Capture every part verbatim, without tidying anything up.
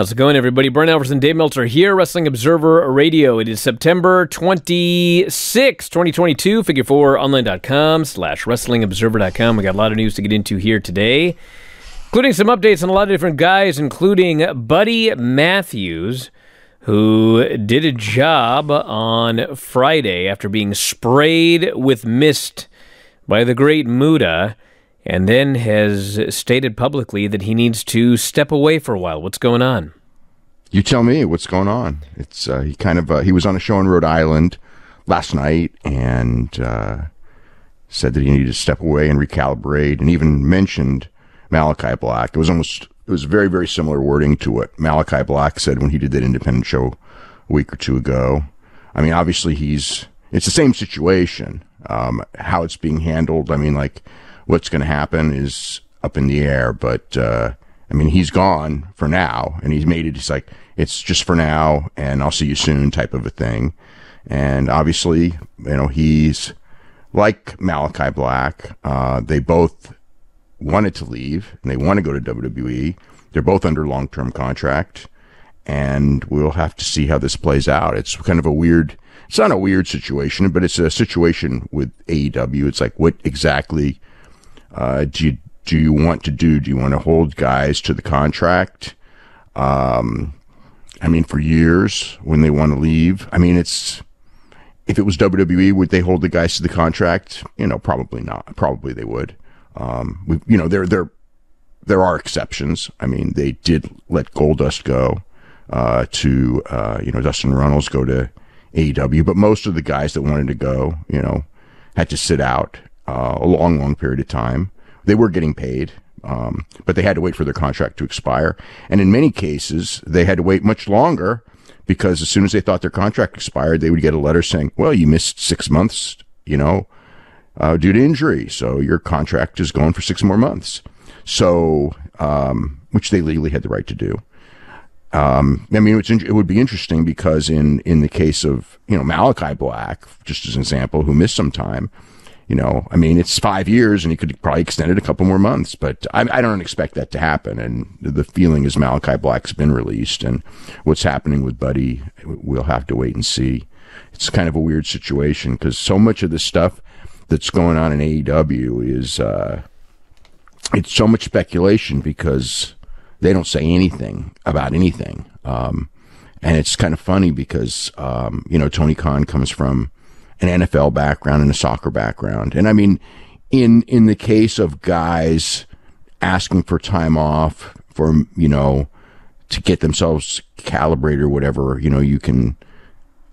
How's it going, everybody? Bryan Alvarez and Dave Meltzer here, Wrestling Observer Radio. It is September twenty-sixth, twenty twenty-two, figure four online dot com slash wrestling observer dot com. We got a lot of news to get into here today, including some updates on a lot of different guys, including Buddy Matthews, who did a job on Friday after being sprayed with mist by the great Muta, and then has stated publicly that he needs to step away for a while. What's going on? You tell me what's going on. It's uh, he kind of uh, he was on a show in Rhode Island last night and uh, said that he needed to step away and recalibrate, and even mentioned Malakai Black. It was almost it was very very similar wording to what Malakai Black said when he did that independent show a week or two ago. I mean, obviously he's it's the same situation. Um, how it's being handled, I mean, like, what's going to happen is up in the air, but uh, I mean, he's gone for now, and he's made it. He's like, it's just for now, and I'll see you soon, type of a thing. And obviously, you know, he's like Malakai Black. Uh, they both wanted to leave, and they want to go to W W E. They're both under long-term contract, and we'll have to see how this plays out. It's kind of a weird. It's not a weird situation, but it's a situation with A E W. It's like, what exactly uh, do you, do you want to do? Do you want to hold guys to the contract? Um, I mean, for years when they want to leave. I mean, it's if it was W W E, would they hold the guys to the contract? You know, probably not. Probably they would. Um, we, you know, there there there are exceptions. I mean, they did let Goldust go uh, to uh, you know Dustin Runnels go to A E W, but most of the guys that wanted to go, you know, had to sit out uh, a long, long period of time. They were getting paid, um, but they had to wait for their contract to expire. And in many cases, they had to wait much longer because as soon as they thought their contract expired, they would get a letter saying, well, you missed six months, you know, uh, due to injury. So your contract is going for six more months. So, um, which they legally had the right to do. Um, I mean, it's, it would be interesting because in, in the case of, you know, Malakai Black, just as an example, who missed some time, you know, I mean, it's five years and he could probably extend it a couple more months, but I, I don't expect that to happen. And the feeling is Malakai Black's been released, and what's happening with Buddy, we'll have to wait and see. It's kind of a weird situation because so much of this stuff that's going on in A E W is, uh, it's so much speculation because they don't say anything about anything. Um, and it's kind of funny because, um, you know, Tony Khan comes from an N F L background and a soccer background. And I mean, in, in the case of guys asking for time off for, you know, to get themselves calibrated or whatever, you know, you can,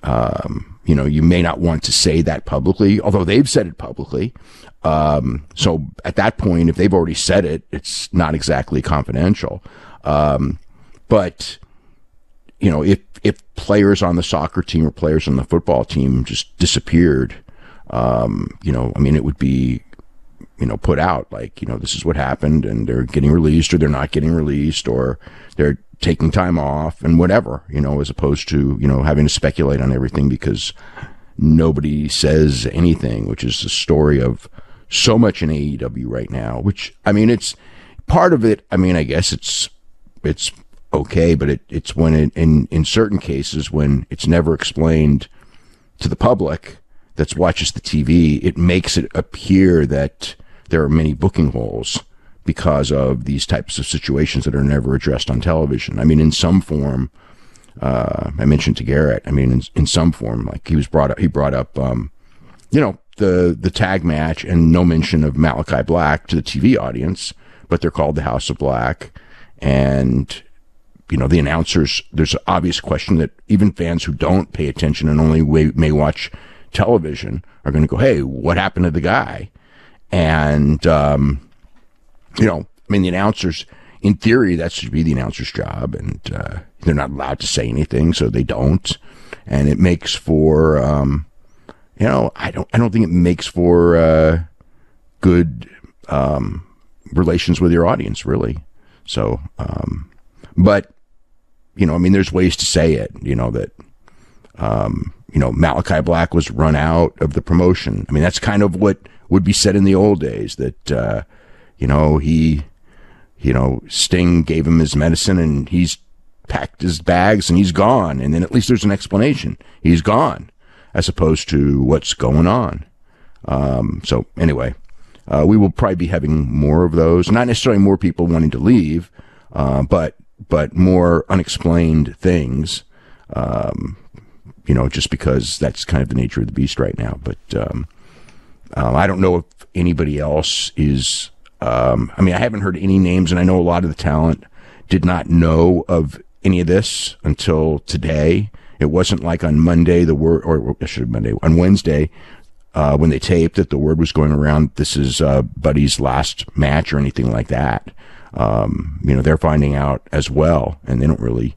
um, you know, you may not want to say that publicly, although they've said it publicly. Um, so at that point, if they've already said it, it's not exactly confidential. Um, but, you know, if, if players on the soccer team or players on the football team just disappeared, um, you know, I mean, it would be, you know, put out like, you know, this is what happened, and they're getting released or they're not getting released, or they're taking time off and whatever, you know, as opposed to, you know, having to speculate on everything because nobody says anything, which is the story of so much in A E W right now, which, I mean, it's part of it. I mean, I guess it's, it's okay, but it, it's when it, in, in certain cases, when it's never explained to the public that watches the T V, it makes it appear that there are many booking holes because of these types of situations that are never addressed on television. I mean, in some form, uh, I mentioned to Garrett, I mean, in, in some form, like he was brought up, he brought up, um, you know, the, the tag match and no mention of Malakai Black to the T V audience, but they're called the House of Black. And, you know, the announcers, there's an obvious question that even fans who don't pay attention and only way, may watch television are going to go, hey, what happened to the guy? And, um, you know, I mean, the announcers, in theory, that should be the announcer's job, and uh, they're not allowed to say anything, so they don't. And it makes for, um, you know, I don't, I don't think it makes for uh, good um, relations with your audience, really. So, um, but, you know, I mean, there's ways to say it, you know, that, um, you know, Malakai Black was run out of the promotion. I mean, that's kind of what would be said in the old days, that, uh, you know, he, you know, Sting gave him his medicine and he's packed his bags and he's gone. And then at least there's an explanation. He's gone, as opposed to what's going on. Um, so anyway, uh, we will probably be having more of those. Not necessarily more people wanting to leave, uh, but but more unexplained things. Um, you know, just because that's kind of the nature of the beast right now. But um, um, I don't know if anybody else is. Um, I mean, I haven't heard any names, and I know a lot of the talent did not know of any of this until today. It wasn't like on Monday, the word, or I should have Monday, on Wednesday, uh, when they taped it, the word was going around, this is uh, Buddy's last match or anything like that. Um, you know, they're finding out as well, and they don't really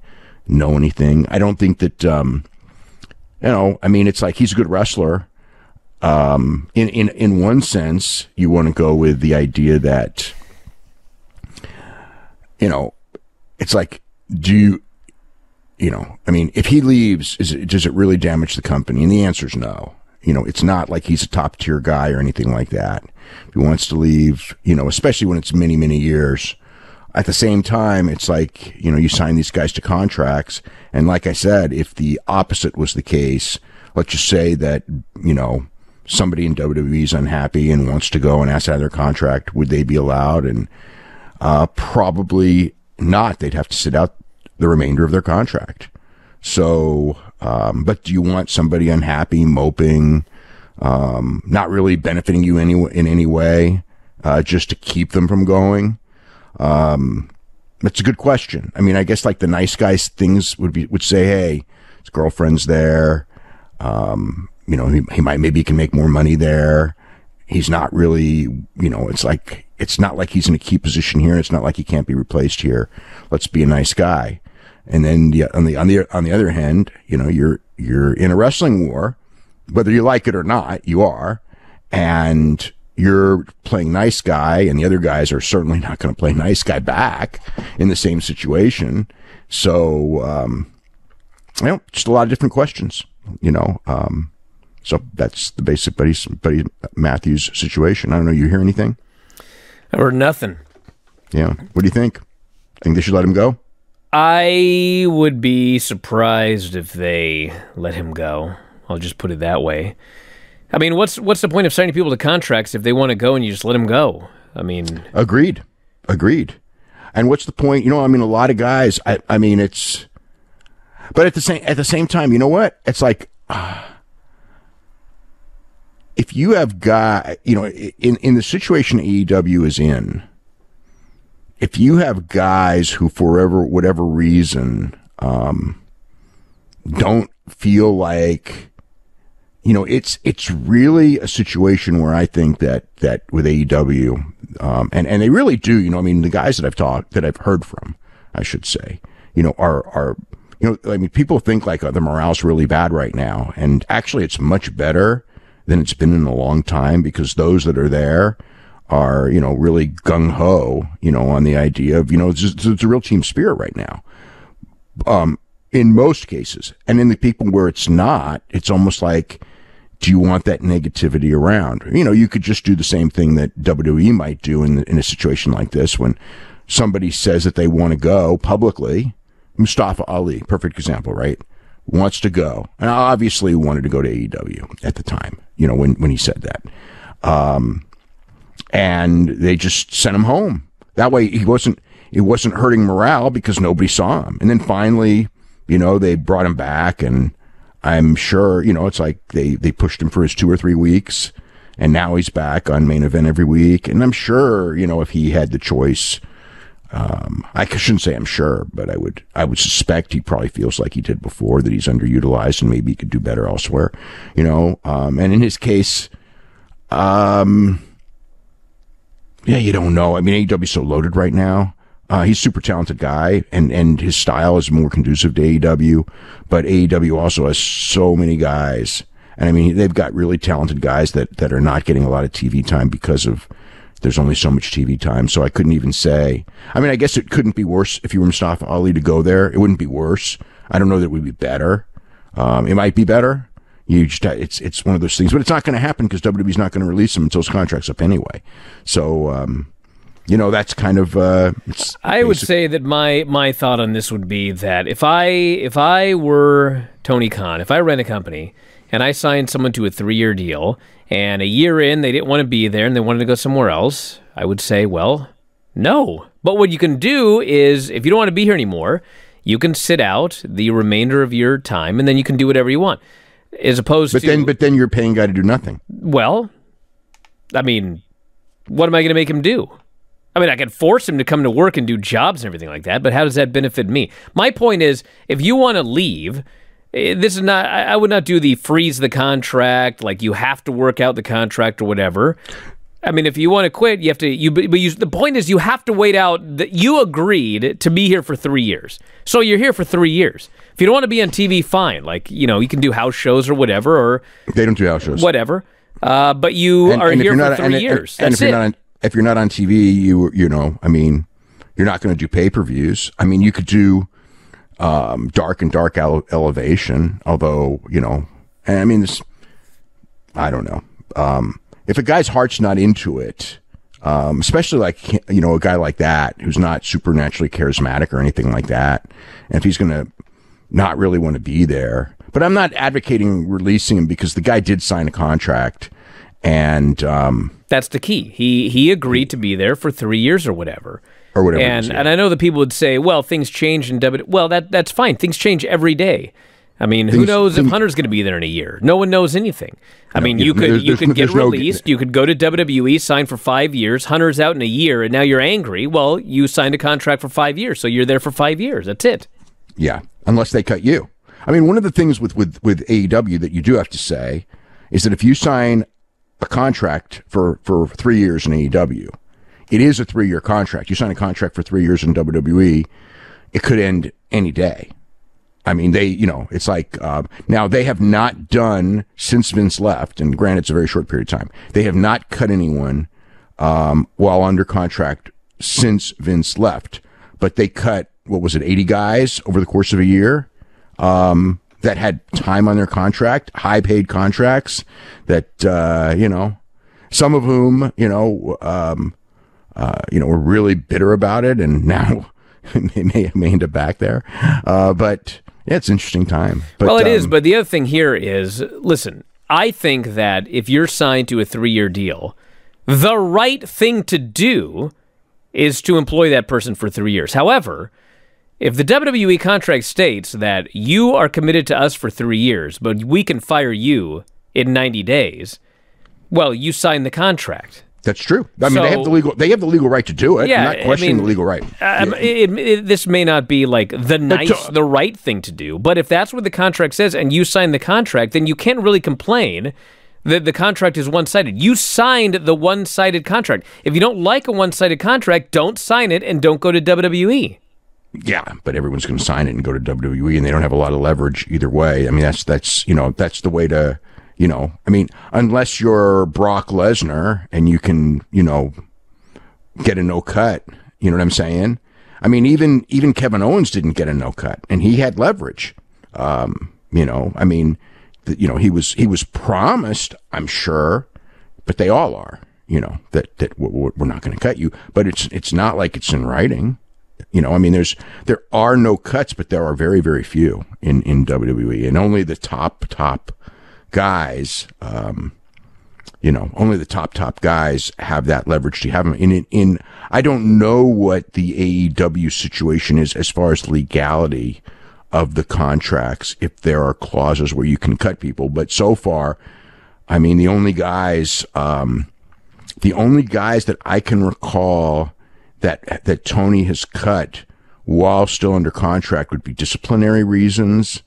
know anything. I don't think that, um, you know, I mean, it's like he's a good wrestler. Um, in, in, in one sense, you want to go with the idea that, you know, it's like, do you, you know, I mean, if he leaves, is it, does it really damage the company? And the answer is no. You know, it's not like he's a top tier guy or anything like that. If he wants to leave, you know, especially when it's many, many years. At the same time, it's like, you know, you sign these guys to contracts. And like I said, if the opposite was the case, let's just say that, you know, somebody in W W E is unhappy and wants to go and ask out of their contract, would they be allowed? And uh, probably not. They'd have to sit out the remainder of their contract. So, um, but do you want somebody unhappy, moping, um, not really benefiting you any, in any way, uh, just to keep them from going? Um, that's a good question. I mean, I guess like the nice guys things would be, would say, hey, his girlfriend's there. Um, you know, he, he might, maybe he can make more money there. He's not really, you know, it's like, it's not like he's in a key position here. It's not like he can't be replaced here. Let's be a nice guy. And then yeah, on the on the on the other hand, you know, you're you're in a wrestling war, whether you like it or not, you are, and you're playing nice guy, and the other guys are certainly not going to play nice guy back in the same situation. So, um, you know, just a lot of different questions, you know. Um, so that's the basic Buddy Buddy Matthews situation. I don't know. You hear anything? I heard nothing. Yeah. What do you think? Think they should let him go? I would be surprised if they let him go. I'll just put it that way. I mean, what's what's the point of signing people to contracts if they want to go and you just let them go? I mean... Agreed. Agreed. And what's the point? You know, I mean, a lot of guys, I, I mean, it's... But at the same at the same time, you know what? It's like... Uh, if you have guy, you know, in, in the situation A E W is in... If you have guys who, forever, whatever reason, um, don't feel like, you know, it's it's really a situation where I think that that with A E W, um, and and they really do, you know, I mean, the guys that I've talked that I've heard from, I should say, you know, are are, you know, I mean, people think like oh, the morale's really bad right now, and actually, it's much better than it's been in a long time because those that are there are, you know, really gung-ho, you know, on the idea of, you know, it's, just, it's a real team spirit right now, um, in most cases. And in the people where it's not, it's almost like, do you want that negativity around? You know, you could just do the same thing that W W E might do in, in a situation like this when somebody says that they want to go publicly. Mustafa Ali, perfect example, right? Wants to go. And obviously wanted to go to A E W at the time, you know, when, when he said that. Um... And they just sent him home. That way, he wasn't. It wasn't hurting morale because nobody saw him. And then finally, you know, they brought him back, and I'm sure, you know, it's like they they pushed him for his two or three weeks, and now he's back on Main Event every week. And I'm sure, you know, if he had the choice, um, I shouldn't say I'm sure, but I would I would suspect he probably feels like he did before, that he's underutilized and maybe he could do better elsewhere, you know. Um, and in his case, um. Yeah, you don't know. I mean, A E W's so loaded right now. Uh, he's a super talented guy, and, and his style is more conducive to A E W. But A E W also has so many guys. And, I mean, they've got really talented guys that, that are not getting a lot of T V time because of there's only so much T V time. So I couldn't even say. I mean, I guess it couldn't be worse if you were Mustafa Ali to go there. It wouldn't be worse. I don't know that it would be better. Um, it might be better. You just, it's it's one of those things, but it's not going to happen because W W E's not going to release him until his contract's up anyway. So um, you know, that's kind of. Uh, it's I would say that my my thought on this would be that if I if I were Tony Khan, if I ran a company and I signed someone to a three-year deal, and a year in they didn't want to be there and they wanted to go somewhere else, I would say, well, no. But what you can do is, if you don't want to be here anymore, you can sit out the remainder of your time, and then you can do whatever you want. As opposed but to, then, but then you're paying guy to do nothing. Well, I mean, what am I going to make him do? I mean, I can force him to come to work and do jobs and everything like that, but how does that benefit me? My point is, if you want to leave, this is not. I would not do the freeze the contract, like you have to work out the contract or whatever. I mean, if you want to quit, you have to. You, but you, the point is, you have to wait out. That you agreed to be here for three years, so you're here for three years. If you don't want to be on T V, fine. Like, you know, you can do house shows or whatever. Or they don't do house shows. Whatever. Uh, but you and, are and here for three and, years. And, and if you're it. not, on, if you're not on T V, you you know, I mean, you're not going to do pay-per-views. I mean, you could do um, Dark and Dark ele Elevation, although you know, and I mean, this, I don't know. Um, If a guy's heart's not into it, um, especially like, you know, a guy like that who's not supernaturally charismatic or anything like that, and if he's going to not really want to be there. But I'm not advocating releasing him because the guy did sign a contract, and um, that's the key. He he agreed to be there for three years or whatever, or whatever. And and I know that people would say, well, things change in W W E. Well, that that's fine. Things change every day. I mean, who knows if Hunter's going to be there in a year? No one knows anything. I mean, you could you could get released. You could go to W W E, sign for five years. Hunter's out in a year, and now you're angry. Well, you signed a contract for five years, so you're there for five years. That's it. Yeah, unless they cut you. I mean, one of the things with with with A E W that you do have to say is that if you sign a contract for for three years in A E W, it is a three year contract. You sign a contract for three years in W W E, it could end any day. I mean, they, you know, it's like, uh, now they have not done, since Vince left, and granted, it's a very short period of time, they have not cut anyone um, while under contract since Vince left. But they cut, what was it, eighty guys over the course of a year um, that had time on their contract, high-paid contracts that, uh, you know, some of whom, you know, um, uh, you know, were really bitter about it, and now they may, may end up back there. Uh, but... Yeah, it's an interesting time. But, well, it um, is, but the other thing here is, listen, I think that if you're signed to a three-year deal, the right thing to do is to employ that person for three years. However, if the W W E contract states that you are committed to us for three years, but we can fire you in ninety days, well, you sign the contract. That's true. I mean, so, they have the legal. They have the legal right to do it. Yeah, I'm not questioning I mean, the legal right. Um, yeah. it, it, this may not be like the nice, the right thing to do, but if that's what the contract says, and you sign the contract, then you can't really complain that the contract is one-sided. You signed the one-sided contract. If you don't like a one-sided contract, don't sign it and don't go to W W E. Yeah, but everyone's going to sign it and go to W W E, and they don't have a lot of leverage either way. I mean, that's that's you know that's the way to. You know, I mean, unless you're Brock Lesnar and you can, you know, get a no cut, you know what I'm saying? I mean, even even Kevin Owens didn't get a no cut, and he had leverage. Um, you know, I mean, the, you know, he was he was promised, I'm sure, but they all are, you know, that that we're not going to cut you, but it's it's not like it's in writing. You know, I mean, there's there are no cuts, but there are very, very few in in W W E, and only the top top. guys, um, you know, only the top, top guys have that leverage to have them in, in, in, I don't know what the A E W situation is as far as legality of the contracts, if there are clauses where you can cut people. But so far, I mean, the only guys, um, the only guys that I can recall that, that Tony has cut while still under contract would be disciplinary reasons,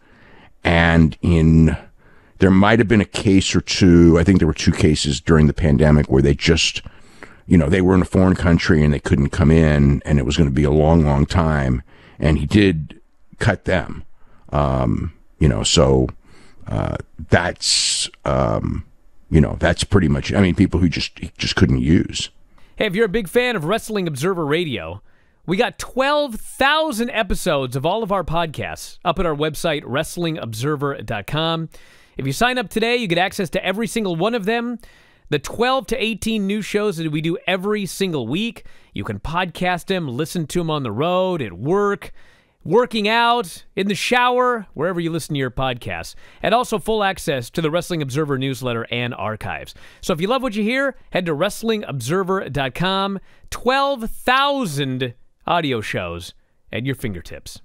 and in, there might have been a case or two. I think there were two cases during the pandemic where they just, you know, they were in a foreign country and they couldn't come in, and it was going to be a long, long time. And he did cut them, um, you know. So uh, that's, um, you know, that's pretty much. I mean, people who just just couldn't use. Hey, if you're a big fan of Wrestling Observer Radio, we got twelve thousand episodes of all of our podcasts up at our website, wrestling observer dot com. If you sign up today, you get access to every single one of them. The twelve to eighteen new shows that we do every single week. You can podcast them, listen to them on the road, at work, working out, in the shower, wherever you listen to your podcasts. And also full access to the Wrestling Observer Newsletter and archives. So if you love what you hear, head to Wrestling Observer dot com. twelve thousand audio shows at your fingertips.